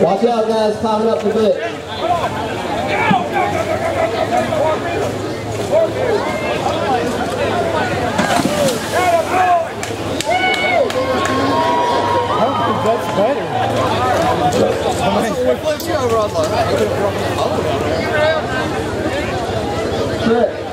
Watch out, guys, climbing up a bit. I don't think that's better.